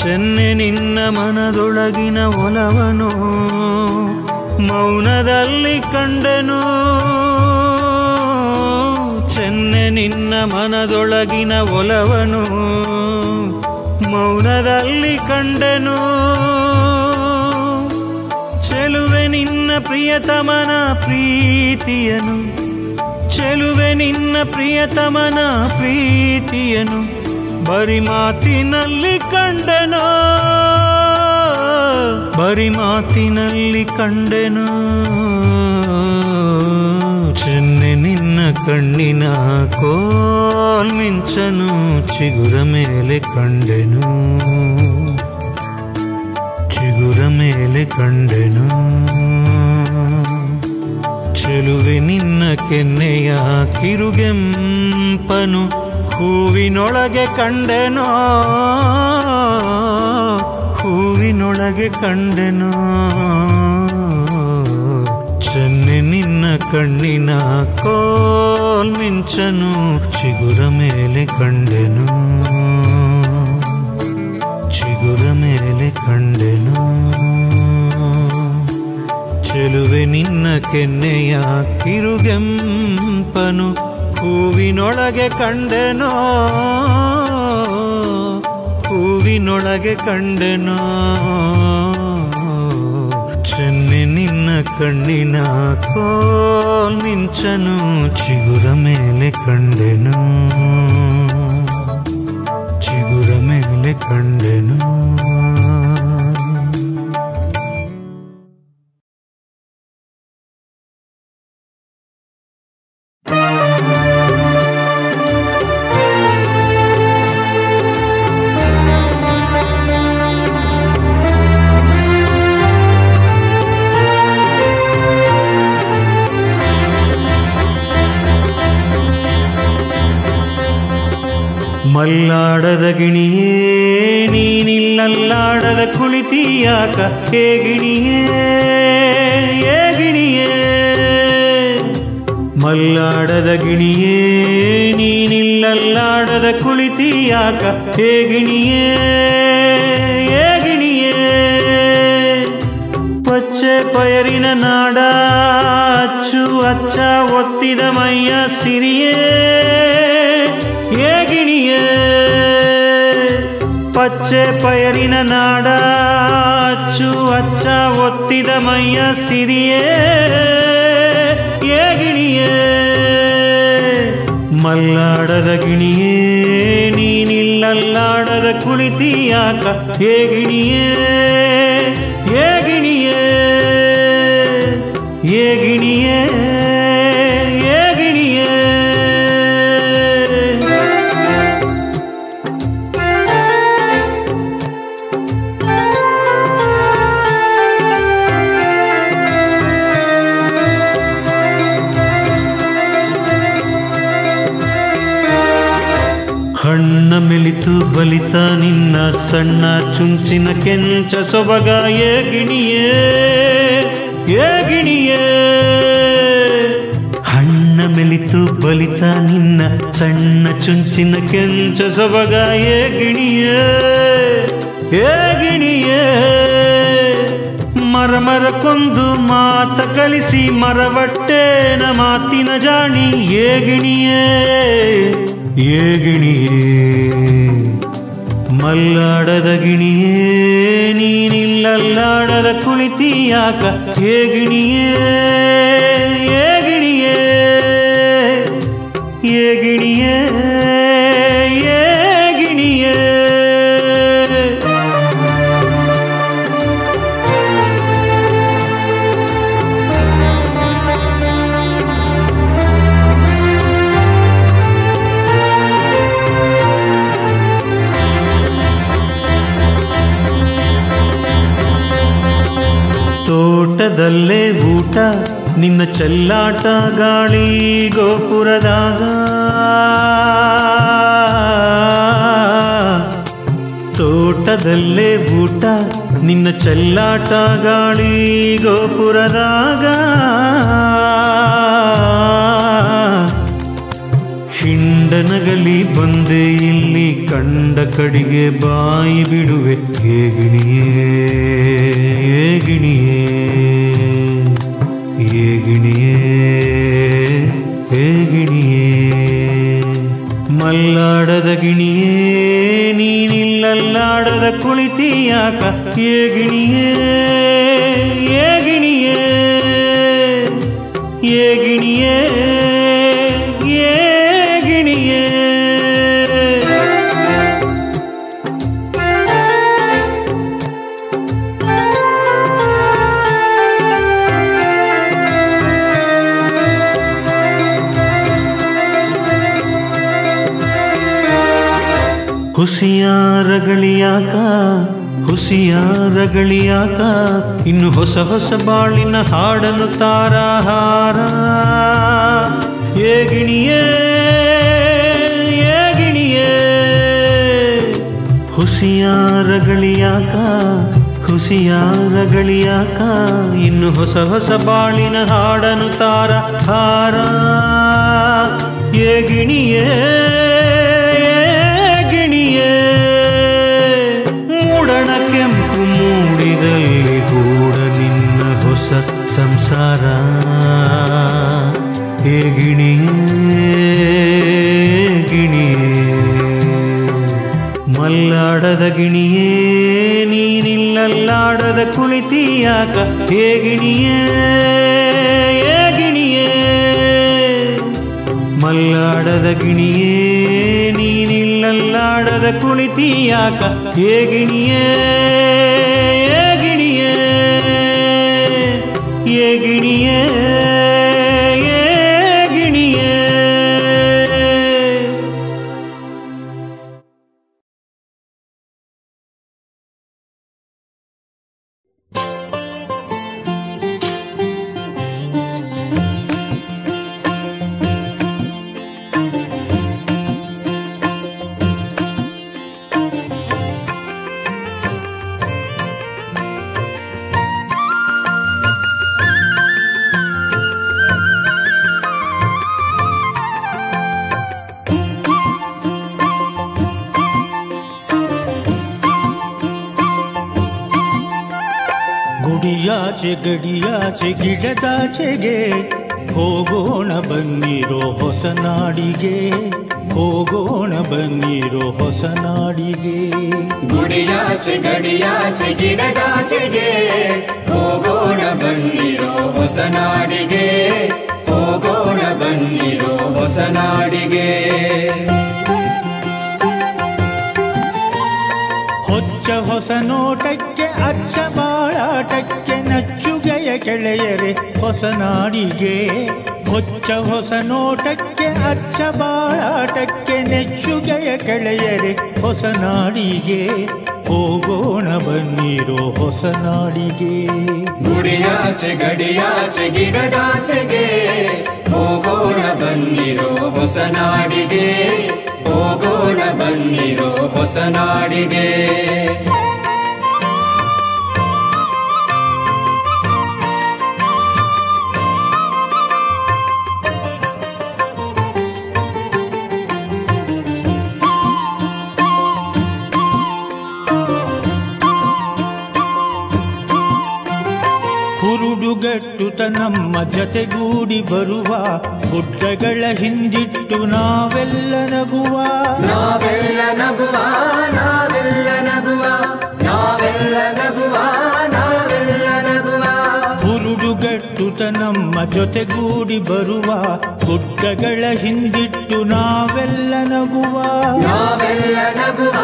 ಚೆನ್ನೆ ನಿನ್ನ ಮನದೊಳಗಿನ ಒಲವನು ಮೌನದಲ್ಲಿ ಕಂಡೆನು ಚೆನ್ನೆ ನಿನ್ನ ಮನದೊಳಗಿನ ಒಲವನು ಮೌನದಲ್ಲಿ ಕಂಡೆನು ಚೆಲುವೆ ನಿನ್ನ ಪ್ರಿಯತಮನ ಪ್ರೀತಿಯನು ಚೆಲುವೆ ನಿನ್ನ ಪ್ರಿಯತಮನ ಪ್ರೀತಿಯನು ಬರಿ ಮಾತಿನಲ್ಲಿ ಕಂಡೆನು ಬರಿ ಮಾತಿನಲ್ಲಿ ಕಂಡೆನು ಚೆನ್ನೆ ನಿನ್ನ ಕಣ್ಣಿನ ಕೋಲ್ಮಿಂಚನು ಚಿಗುರ ಮೇಲೆ ಕಂಡೆನು ಚಿಗುರ ಮೇಲೆ ಕಂಡೆನು ಚೆಲುವೆ ನಿನ್ನ ಕೆನ್ನೆಯ ಕಿರುಗೆಂಪನು ಹೂವಿನೊಳಗೆ ಕಂಡೆನೋ ಹೂವಿನೊಳಗೆ ಕಂಡೆನೋ ಚೆನ್ನೆ ನಿನ್ನ ಕಣ್ಣಿನ ಕೋಲ್ಮಿಂಚನು ಚಿಗುರ ಮೇಲೆ ಕಂಡೆನು ಚಿಗುರ ಮೇಲೆ ಕಂಡೆನು ಚೆಲುವೆ ನಿನ್ನ ಕೆನ್ನೆಯ ಕಿರುಗೆಂಪನು ಹೂವಿನೊಳಗೆ ಕಂಡೆನೋ ಹೂವಿನೊಳಗೆ ಕಂಡೆನೋ ಚೆನ್ನೆ ನಿನ್ನ ಕಣ್ಣಿನ ಕೋಲ್ಮಿಂಚನು ಚಿಗುರ ಮೇಲೆ ಕಂಡೆನು ಚಿಗುರ ಮೇಲೆ ಕಂಡೆನು ಮಲ್ಲಾಡದ ಗಿಣಿಯೇ ನೀನಿಲ್ಲಲ್ಲಾಡದ ಕುಳಿತೀಯಾಕ ಏ ಗಿಣಿಯೇ ಏ ಗಿಣಿಯೇ ಮಲ್ಲಾಡದ ಗಿಣಿಯೇ ನೀನಿಲ್ಲಲ್ಲಾಡದ ಕುಳಿತೀಯಾಕ ಏ ಗಿಣಿಯೇ ಏ ಗಿಣಿಯೇ ಪಚ್ಚೆ ಪಯರಿನ ನಾಡ ಅಚ್ಚು ಅಚ್ಚ ಒತ್ತಿದ ಮೈಯ ಸಿರಿಯೇ ಪಚ್ಚೆ ಪಯರಿನ ನಾಡ ಅಚ್ಚು ಅಚ್ಚ ಒತ್ತಿದ ಮೈಯ ಸಿರಿಯೇ ಏ ಗಿಣಿಯೇ ಮಲ್ಲಾಡದ ಗಿಣಿಯೇ ನೀನಿಲ್ಲಲ್ಲಾಡದ ಕುಳಿತೀಯಾಕ ಏ ಗಿಣಿಯೇ ಏ ಗಿಣಿಯೇ ಏ ಗಿಣಿಯೇ ಮೆಲಿತು ಬಲಿತ ನಿನ್ನ ಸಣ್ಣ ಚುಂಚಿನ ಕೆಂಚ ಸೊಬಗ ಏ ಗಿಣಿಯೇ ಏ ಗಿಣಿಯೇ ಹಣ್ಣ ಮೆಲಿತು ಬಲಿತ ನಿನ್ನ ಸಣ್ಣ ಚುಂಚಿನ ಕೆಂಚ ಸೊಬಗ ಏ ಗಿಣಿಯೇ ಏ ಗಿಣಿಯೇ ಮರಮರಕ್ಕೊಂದು ಮಾತ ಕಲಿಸಿ ಮರವಟ್ಟೇನ ಮಾತಿನ ಜಾಣಿ ಏ ಗಿಣಿಯೇ ಏ ಗಿಣಿಯೇ ಮಲ್ಲಾಡದ ಗಿಣಿಯೇ ನೀನಿಲ್ಲಲ್ಲಾಡದ ಕುಳಿತೀಯಾಕ ಏ ಗಿಣಿಯೇ ಏ ಗಿಣಿಯೇ गिणिए ये गिणिए। ತೋಟದಲ್ಲೇ ಊಟ ನಿನ್ನ ಚೆಲ್ಲಾಟ ಗಾಳಿ ಗೋಪುರದಾಗ, ತೋಟದಲ್ಲೇ ಊಟ ನಿನ್ನ ಚೆಲ್ಲಾಟ ಗಾಳಿ ಗೋಪುರದಾಗ, ಹಿಂಡನಗಲಿ ಬಂದೆ ಇಲ್ಲಿ ಕಂಡ ಕಡಿಗೆ ಬಾಯಿ ಬಿಡುವೆ ಗಿಣಿಯೇ ಗಿಣಿಯೇ ಗಿಣಿಯೇ। ಮಲ್ಲಾಡದ ಗಿಣಿಯೇ ನೀನಿಲ್ಲಲ್ಲಾಡದ ಕುಳಿತಿಯಾಕ ಏ ಗಿಣಿಯೇ ಗಿಣಿಯೇ ಗಿಣಿಯೇ ಹುಸಿಯಾರ ಗಳಿಯಾಕ ಇನ್ನು ಹೊಸ ಹೊಸ ಬಾಳಿನ ಹಾಡಲು ತಾರಾಹಾರ ಏ ಗಿಣಿಯೇ ಗಿಣಿಯೇ। ಹುಸಿಯಾರ ಗಳಿಯಾಕ ಇನ್ನು ಹೊಸ ಹೊಸ ಬಾಳಿನ ಹಾಡನು ತಾರಾಹಾರ ಏ ಗಿಣಿಯೇ ಗಿಣಿಯೇ। ಮೂಡಣ ಕೆಂಪು ಮೂಡಿದಲ್ಲಿ ಕೂಡ ನಿನ್ನ ಹೊಸ ಸಂಸಾರ ಏ ಗಿಣಿಯೇ ಗಿಣಿಯೇ। ಮಲ್ಲಾಡದ ಗಿಣಿಯೇ ನೀನಿಲ್ಲಲ್ಲಾಡದ ಕುಳಿತಿಯಾಕ ಏ ಗಿಣಿಯೇ ಗಿಣಿಯೇ। ಮಲ್ಲಾಡದ ಗಿಣಿಯೇ ನೀನಿಲ್ಲಲ್ಲಾಡದ ಕುಳಿತಿಯಾಕ ಏ ಗಿಣಿಯೇ ಗಿಣಿಯೇ ಗಿಣಿಯೇ ಗಿಣಿಯೇ। ಗಡಿಯಾಚೆ ಗಿಡದಾಚೆಗೆ ಹೋಗೋಣ ಬನ್ನಿರೋ ಹೊಸನಾಡಿಗೆ, ಹೋಗೋಣ ಬನ್ನಿರೋ ಹೊಸನಾಡಿಗೆ। ಗುಡಿಯಾಚೆ ಗಡಿಯಾಚೆ ಗಿಡದಾಚೆಗೆ ಹೋಗೋಣ ಬನ್ನಿರೋ ಹೊಸನಾಡಿಗೆ, ಹೋಗೋಣ ಬನ್ನಿರೋ ಹೊಸನಾಡಿಗೆ। ಹೊಚ್ಚ ಹೊಸ ನೋಟಕ್ಕೆ ಅಚ್ಚ ಬಾಳಾಟಕ್ಕೆ ನಚ್ಚುಗೆಯ ಕೆಳೆಯರೆ ಹೊಸನಾಡಿಗೆ, ಹೊಚ್ಚ ಹೊಸ ನೋಟಕ್ಕೆ ಅಚ್ಚ ಬಾಳಾಟಕ್ಕೆ ನೆಚ್ಚುಗೆಯ ಕೆಳೆಯರೆ ಹೊಸನಾಡಿಗೆ, ಹೋಗೋಣ ಬನ್ನಿರೋ ಹೊಸನಾಡಿಗೆ। ಗುಡಿಯಾಚೆ ಗಡಿಯಾಚೆ ಗಿಡದಾಚೆಗೆ ಹೋಗೋಣ ಬನ್ನಿರೋ ಹೊಸನಾಡಿಗೆ, ಹೋಗೋಣ ಬನ್ನಿರೋ ಹೊಸನಾಡಿಗೆ। ಹುರುಡುಗಟ್ಟುತ ನಮ್ಮ ಜತೆಗೂಡಿ ಬರುವ ಗುಡ್ಡಗಳ ಹಿಂದಿಟ್ಟು ನಾವೆಲ್ಲ ನಗುವ, ನಾವೆಲ್ಲ ನಗುವ, ನಾವೆಲ್ಲ ನಗುವ, ನಾವೆಲ್ಲ ನಗುವ, ನಾವೆಲ್ಲ ನಗುವ। ಹುರುಡುಗಟ್ಟುತ ನಮ್ಮ ಜೊತೆಗೂಡಿ ಬರುವ ಪುಟ್ಟಗಳ ಹಿಂದಿಟ್ಟು ನಾವೆಲ್ಲ ನಗುವ ನಾವೆಲ್ಲ ನಗುವ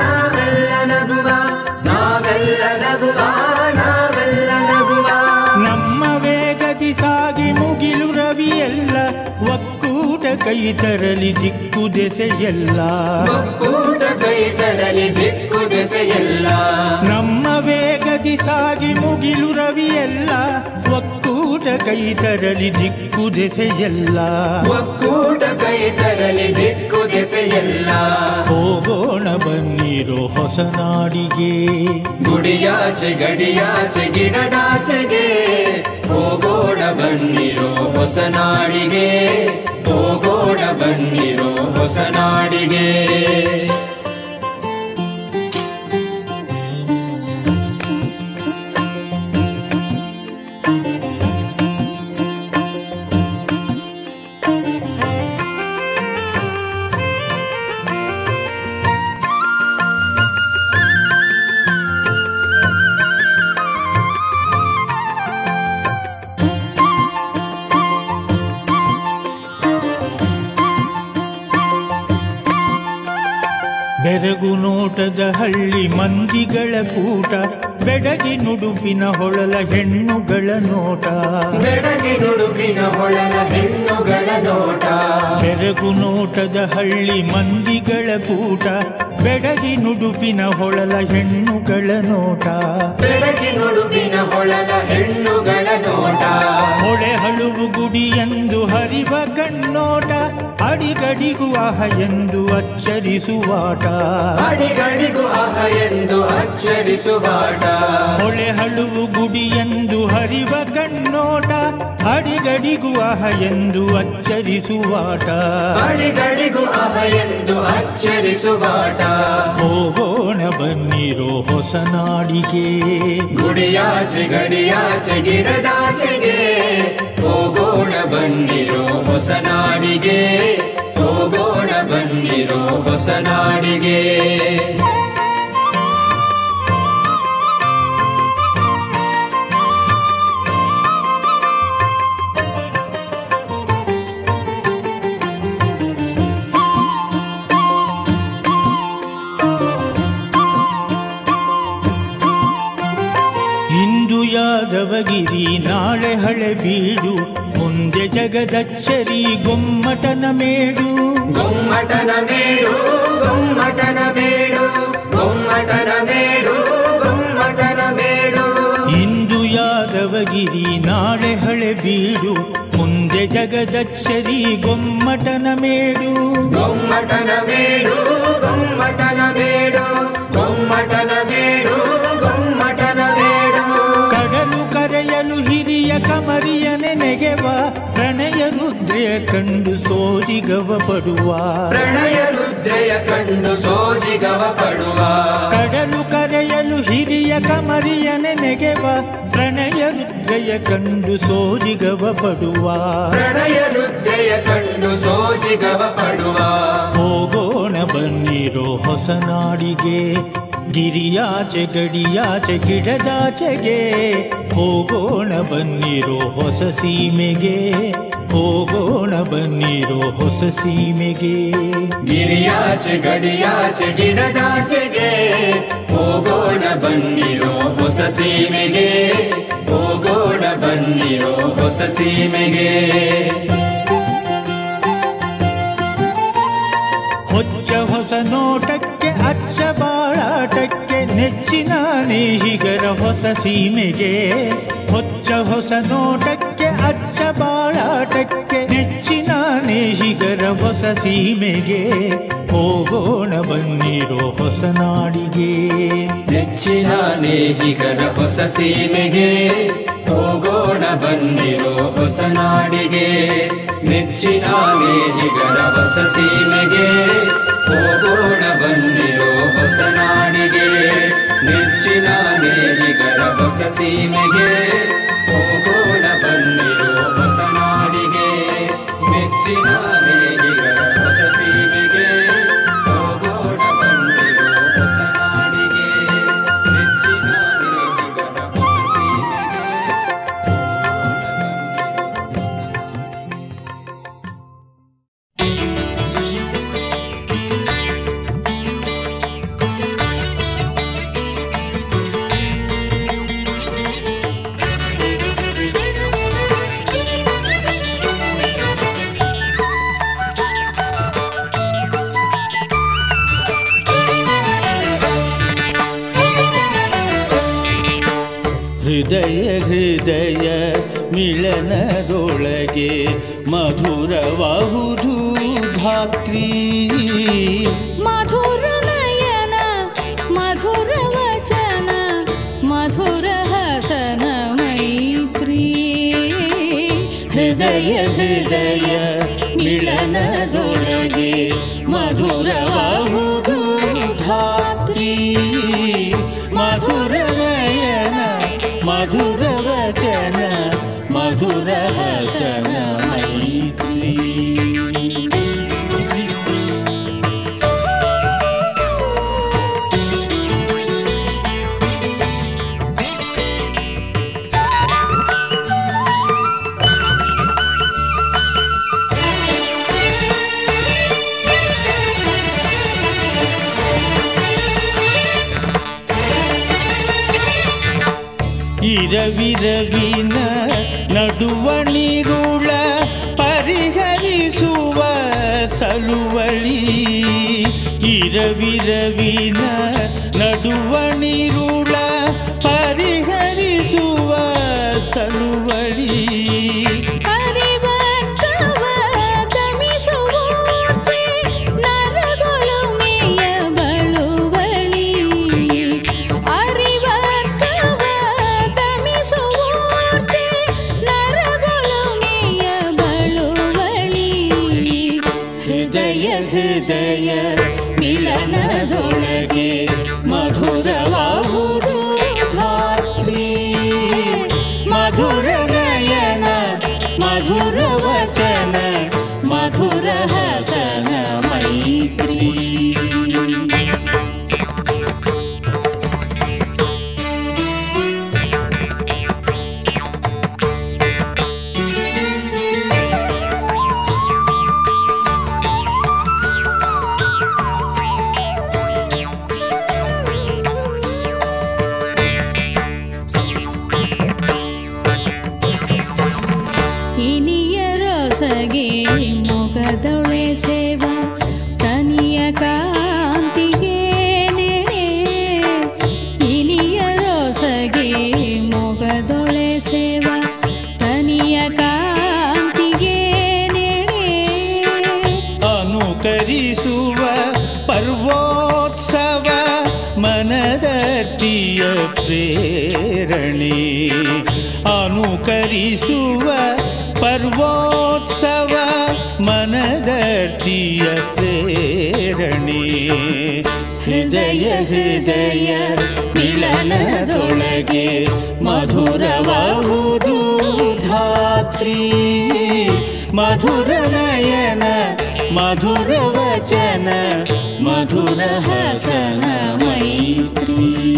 ನಾವೆಲ್ಲ ನಗುವ ನಾವೆಲ್ಲ ನಗುವ ನಾವೆಲ್ಲ ನಗುವ ನಮ್ಮ ವೇಗದಿ ಸಾಗಿ ಮುಗಿಲು ರವಿಯೆಲ್ಲ ಒಕ್ಕೂಟ ಕೈ ತರಲಿ ದಿಕ್ಕು ದೆಸೆಯೆಲ್ಲ ಒಕ್ಕೂಟ ಕೈ ತರಲಿ ದಿಕ್ಕು ದೆಸೆಯೆಲ್ಲ ನಮ್ಮ ವೇಗದಿ ಸಾಗಿ ಮುಗಿಲು ರವಿಯೆಲ್ಲ ಒಕ್ಕೂಟ ಕೈ ತರಲಿ ದಿಕ್ಕು ದೆಸೆಯಲ್ಲ ಒಕ್ಕೂಟ ಕೈ ತರಲಿ ದಿಕ್ಕು ದೆಸೆಯಲ್ಲ ಹೋಗೋಣ ಬನ್ನಿರೋ ಹೊಸ ನಾಡಿಗೆ ಗುಡಿಯಾಚೆ ಗಡಿಯಾಚೆ ಗಿಡದಾಚೆಗೆ ಹೋಗೋಣ ಬನ್ನಿರೋ ಹೊಸ ನಾಡಿಗೆ ಹೋಗೋಣ ಬನ್ನಿರೋ ಹೊಸ ನಾಡಿಗೆ ಬೆರಗು ನೋಟದ ಹಳ್ಳಿ ಮಂದಿಗಳ ಕೂಟ ಬೆಡಗಿ ನುಡುಪಿನ ಹೊಳಲ ಹೆಣ್ಣುಗಳ ನೋಟ ಬೆಡಗಿ ನುಡುಪಿನ ಹೊಳಲ ಹೆಣ್ಣುಗಳ ನೋಟ ಬೆರಗು ನೋಟದ ಹಳ್ಳಿ ಮಂದಿಗಳ ಕೂಟ ಬೆಡಗಿ ನುಡುಪಿನ ಹೊಳಲ ಹೆಣ್ಣುಗಳ ನೋಟ ಬೆಡಗಿ ನುಡುಪಿನ ಹೊಳಲ ಹೆಣ್ಣುಗಳ ನೋಟ ಹೊಳೆ ಹಳುವು ಗುಡಿ ಎಂದು ಹರಿವ ಕಣ್ಣೋಟ ಅಡಿಗಡಿಗೂ ಆಹ ಎಂದು ಅಚ್ಚರಿಸುವಾಟ ಅಡಿಗಡಿಗೂ ಆಹ ಎಂದು ಅಚ್ಚರಿಸುವಾಟ ಹೊಳೆ ಹಳುವು ಗುಡಿ ಎಂದು ಹರಿವ ಕಣ್ಣೋಟ ಅಡಿಗಡಿಗೂ ಆಹ ಎಂದು ಅಚ್ಚರಿಸುವಾಟ ಅಡಿಗಡಿಗೂ ಆಹ ಎಂದು ಅಚ್ಚರಿಸುವಾಟ ಹೋಗೋಣ ಬನ್ನಿರೋ ಹೊಸ ನಾಡಿಗೆ ಗುಡಿಯಾಚೆ ಗಡಿಯಾಚೆ ಗಿಡದಾಚೆಗೆ ಹೋಗೋಣ ಬನ್ನಿರೋ ಹೊಸ ನಾಡಿಗೆ ಹೋಗೋಣ ಬನ್ನಿರೋ ಹೊಸ ನಾಡಿಗೆ ಯಾದವಗಿರಿ ನಾಳೆ ಹಳೆ ಬೀಡು ಮುಂದೆ ಜಗದಚ್ಚರಿ ಗೊಮ್ಮಟನ ಮೇಡು ಗೊಮ್ಮಟನ ಮೇಡು ಗೊಮ್ಮಟನ ಮೇಡು ಗೊಮ್ಮಟನ ಮೇಡು ಗೊಮ್ಮಟನ ಮೇಡು ಇಂದು ಯಾದವಗಿರಿ ನಾಳೆ ಹಳೆ ಬೀಡು ಮುಂದೆ ಜಗದಚ್ಚರಿ ಗೊಮ್ಮಟನ ಮೇಡು ಗೊಮ್ಮಟನ ಮೇಡು ಗೊಮ್ಮಟನ ಮೇಡು ಗೊಮ್ಮಟನ ಮೇಡು ಗೊಮ್ಮಟನ ಮೇಡು ಕಡಲು ಕರೆಯಲು ಹಿರಿಯ ಕಮರಿಯ ನೆನೆಗೆವ ಪ್ರಣಯ ರುದ್ರೆಯ ಕಂಡು ಸೋಜಿಗವ ಪಡುವ ಪ್ರಣಯ ರುದ್ರೆಯ ಕಂಡು ಸೋಜಿಗವ ಪಡುವ ಕಡಲು ಕರೆಯಲು ಹಿರಿಯ ಕಮರಿಯ ನೆನೆಗೆವ ಪ್ರಣಯ ರುದ್ರಯ ಕಂಡು ಸೋಜಿಗವ ಪಡುವ ಪ್ರಣಯ ರುದ್ರಯ ಕಂಡು ಸೋಜಿಗವ ಪಡುವ ಹೋಗೋಣ ಬನ್ನಿರೋ ಹೊಸ ನಾಡಿಗೆ ಗಿರಿಯಾಚೆ ಗಡಿಯಾಚೆ ಗಿಡದಾಚೆಗೆ ಹೋಗೋಣ ಬನ್ನಿರೋ ಹೊಸ ಸೀಮೆಗೆ ಹೋಗೋಣ ಬನ್ನಿರೋ ಹೊಸ ಸೀಮೆಗೆ ಗಿರಿಯಾಚೆ ಗಡಿಯಾಚೆ ಗಿಡದಾಚೆಗೆ ಹೋಗೋಣ ಬನ್ನಿರೋ ಹೊಸ ಸೀಮೆಗೆ ಹೋಗೋಣ ಬನ್ನಿರೋ ಹೊಸ ಸೀಮೆಗೆ ಹೊಚ್ಚ ಹೊಸ ನೋಟಕ್ಕೆ ಅಚ್ಚ ಬಾಳಾಟಕ್ಕೆ ನೆಚ್ಚಿನ ನೇಹಿಗರ ಹೊಸ ಸೀಮೆಗೆ ಹೊಚ್ಚ ಹೊಸ ನೋಟಕ್ಕೆ ಅಚ್ಚ ಬಾಳಾಟಕ್ಕೆ ನೆಚ್ಚಿನ ನೇಹಿಗರ ಹೊಸ ಸೀಮೆಗೆ ಹೋಗೋಣ ಬನ್ನಿರೋ ಹೊಸ ನಾಡಿಗೆ ನೆಚ್ಚಿನ ನೇಹಿಗರ ಹೊಸ ಸೀಮೆಗೆ ಹೋಗೋಣ ಬನ್ನಿರೋ ಹೊಸ ನಾಡಿಗೆ ನೆಚ್ಚಿನ ನೇಹಿಗರ ಹೊಸ ಸೀಮೆಗೆ ಹೋಗೋಣ ಬನ್ನಿರೋ ಹೊಸ ನಾಡಿಗೆ ನೆಚ್ಚಿನ ನೇಹಿಗರ ಹೊಸ ಸೀಮೆಗೆ ಹೋಗೋಣ ಬನ್ನಿರೋ ಹೊಸ ನಾಡಿಗೆ ನೆಚ್ಚಿನ ನೇಹಿಗರ ಹೊಸ ಸೀಮೆಗೆ ಹೋಗೋಣ ಬನ್ನಿರೋ ಹೊಸ ನಾಡಿಗೆ ನೆಚ್ಚಿನ ನೇಹಿಗರ ಹೊಸ ಸೀಮೆಗೆ. ಹೃದಯ ಹೃದಯ ಮಿಲನದೊಳಗೆ ಮಧುರವಾಹುದು ಧಾತ್ರಿ ಮಧುರ ನಯನ ಮಧುರ ವಚನ ಮಧುರ ಹಸನ ಮೈತ್ರಿ ಹೃದಯ ಹೃದಯ ಮಿಲನದೊಳಗೆ ಮಧುರವಾಹುದು ಧಾತ್ರಿ ಮಧುರ मधुर वचन मधुर हसन मैत्री ಇರವಿರವಿನ ನಡುವ ನಿರುಳ ಪರಿಹರಿಸುವ ಸಲುವಳಿ ಇರವಿರವಿನ ನಡುವ ನಿರುಳ ಪರಿಹರಿಸುವ ಸಲುವಳಿ ಹೃದಯ ಮಿಲನದೊಳಗೆ ಮಧುರವಾಹುದು ಧಾತ್ರಿ ಮಧುರ ನಯನ ಮಧುರ ವಚನ ಮಧುರ ಹಸನ ಮೈತ್ರಿ ಸಗೆ ಮೊಗದೊಳೆ ಸೇವಾ ತನಿಯ ಕಾಂತಿಗೆ ನೆನೆ ಇನಿಯ ರೋಸಗೆ ಮೊಗದೊಳೆ ಸೇವಾ ತನಿಯ ಕಾಂತಿಗೆ ನೆನೆ ಅನುಕರಿಸುವ ಪರ್ವೋತ್ಸವ ಮನದತಿಯ ಪ್ರೇರಣೆ ಅನುಕರಿಸುವ पर्वोत्सव मनदर्तिय प्रेरणे हृदय हृदय मिलनदोळगे मधुरवाहुदु धात्री मधुर नयन मधुर वचन मधुर हसन मैत्री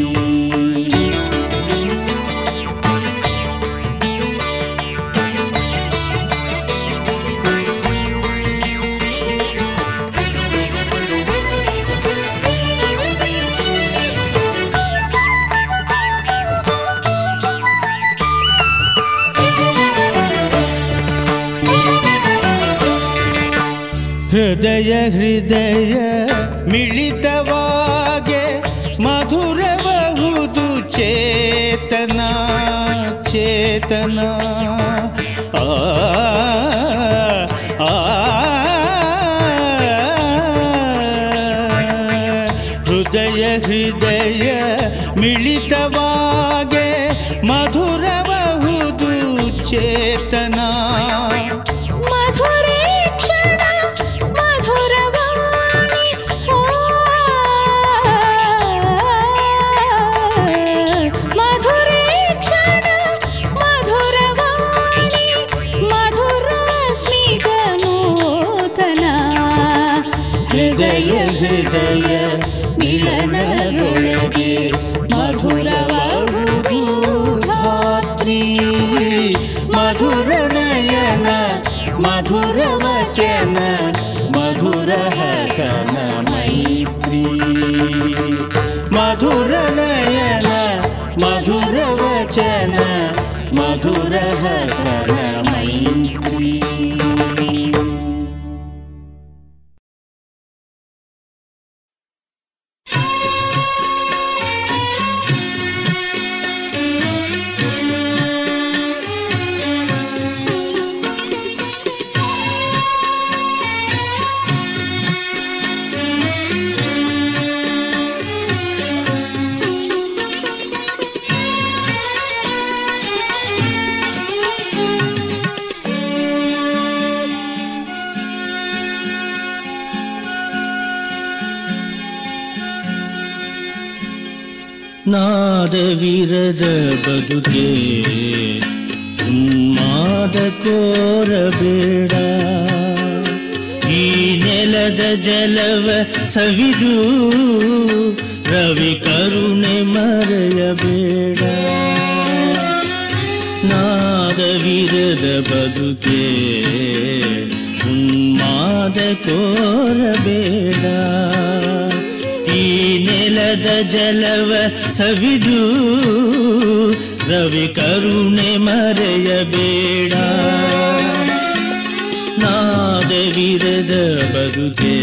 ಹೃದಯ ಹೃದಯ ಮಿಳಿತವಾಗೆ ಮಧುರಬಹುದು ಚೇತನ ಚೇತನ ಆ ಹೃದಯ ಹೃದಯ ಮಿಳಿತವಾಗೆ ಮಧುರಬಹುದು ಚೇತನ ಹೃದಯ ಹೃದಯ ಮಿಲನದೊಳಗೆ ಮಧುರವಾಹುದು ಧಾತ್ರಿ ಮಧುರ ನಯನ ಮಧುರ ವಚನ ಮಧುರ ಹಸನ ಮೈತ್ರಿ ಮಧುರ ನಯನ ಮಧುರ ವಚನ ಮಧುರ ಹಸನ ಮೈತ್ರಿ ನಾದ ವಿರದ ಬದುಕೆ ಉನ್ಮಾದ ಕೋರಬೇಡ. ಈ ನೆಲದ ಜಲವ ಸವಿದು ರವಿ ಕರುಣೆ ಮರೆಯಬೇಡ. ನಾದ ವಿರದ ಬದುಕೆ ಉನ್ಮಾದ ಕೋರಬೇಡ. ಈ ನೆಲದ ಜಲವ ಸವಿದು ರವಿ ಕರುಣೆ ಮರೆಯಬೇಡ. ನಾದ ವಿರದ ಬದುಕೆ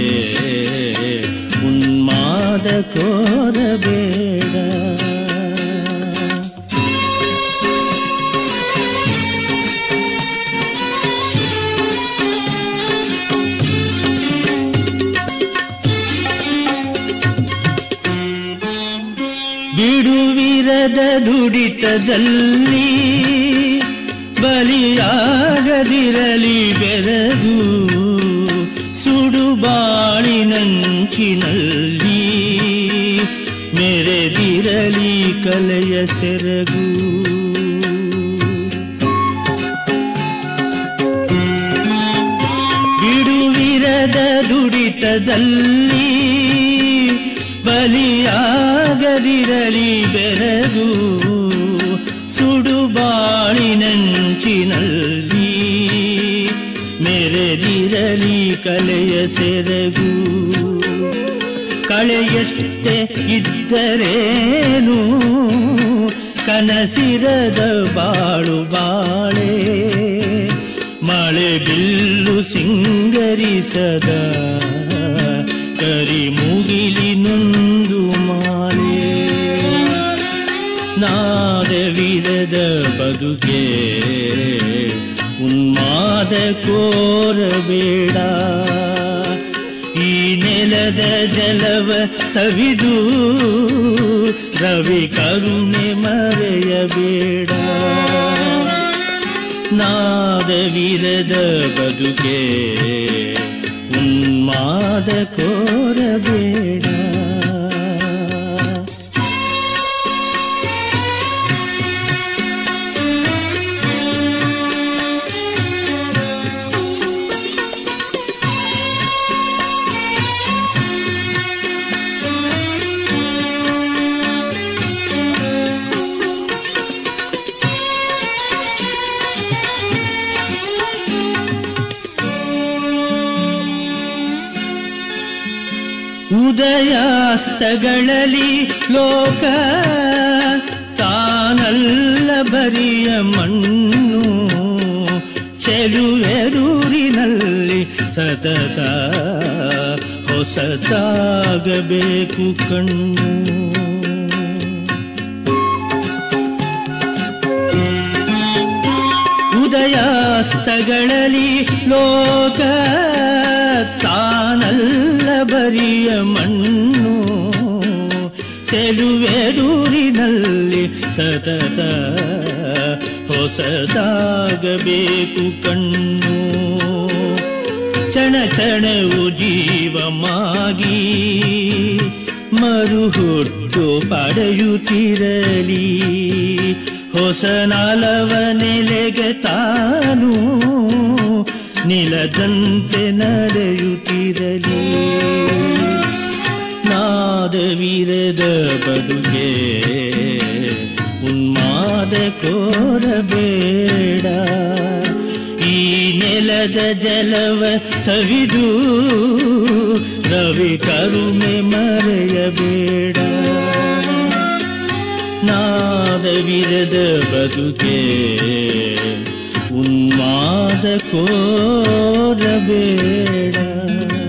ಉನ್ಮಾದ ಕೋರಬೇಡ. ಬಿಡುವಿರದ ನುಡಿತದಲ್ಲಿ ಬಲಿಯಾಗದಿರಲಿ ಬೆರಗು. ಸುಡುಬಾಳಿನಂಚಿನಲ್ಲಿ ಮೆರೆದಿರಲಿ ಕಲೆಯ ಸೆರಗು. ಬಿಡುವಿರದ ನುಡಿತದಲ್ಲಿ ಬಲಿಯಾಗದಿರಲಿ ಬೆರಗು. ಸುಡುಬಾಳಿನಂಚಿನಲ್ಲಿ ಮೆರೆದಿರಲಿ ಕಲೆಯ ಸೆರಗು. ಕಳೆಯಷ್ಟೇ ಇದ್ದರೇನು ಕನಸಿರದ ಬಾಳು ಬಾಳೆ. ಮಳೆ ಬಿಲ್ಲು ಸಿಂಗರಿಸದ ಕರಿ ಮುಗಿಲಿನೊಂದು ಮಾಲೆ. ನಾದವಿರದ ಬದುಕೆ ಉನ್ಮಾದ ಕೋರಬೇಡ. ಈ ನೆಲದ ಜಲವ ಸವಿದು ರವಿ ಕರುಣೆ ಮರೆಯಬೇಡ. ನಾದವಿರದ ಬದುಕೆ ಉನ್ಮಾದ ಕೋರಬೇಡ. ಉದಯಾಸ್ತಗಳಲ್ಲಿ ಲೋಕ ತಾನಲ್ಲ ಬರಿಯ ಮಣ್ಣು. ಚೆಲುವೆರೂರಿನಲ್ಲಿ ಸತತ ಹೊಸತಾಗಬೇಕು ಕಣ್ಣು. ಉದಯಾಸ್ತಗಳಲ್ಲಿ ಲೋಕ ತಾನಲ್ಲ ಬರಿಯ ಮಣ್ಣು. ಚೆಲುವೆರೂರಿನಲ್ಲಿ ಸತತ ಹೊಸದಾಗಬೇಕು ಕಣ್ಣು. ಕ್ಷಣ ಕ್ಷಣವು ಜೀವಮಾಗಿ ಮರುಹುಟ್ಟು ಪಡೆಯುತ್ತಿರಲಿ. ಹೊಸನಾಲವ ನೆಲೆಗೆ ತಾನು ನಿಲದಂತೆ ನಡೆಯುತ್ತಿರಲಿ. ನಾದವಿರದ ಬದುಕೆ ಉನ್ಮಾದ ಕೋರಬೇಡ. ಈ ನೆಲದ ಜಲವ ಸವಿದು ರವಿ ಕರುಣೆ ಮರೆಯಬೇಡ. ನಾದವಿರದ ಬದುಕೆ ಉನ್ಮಾದ ಕೋರಬೇಡ.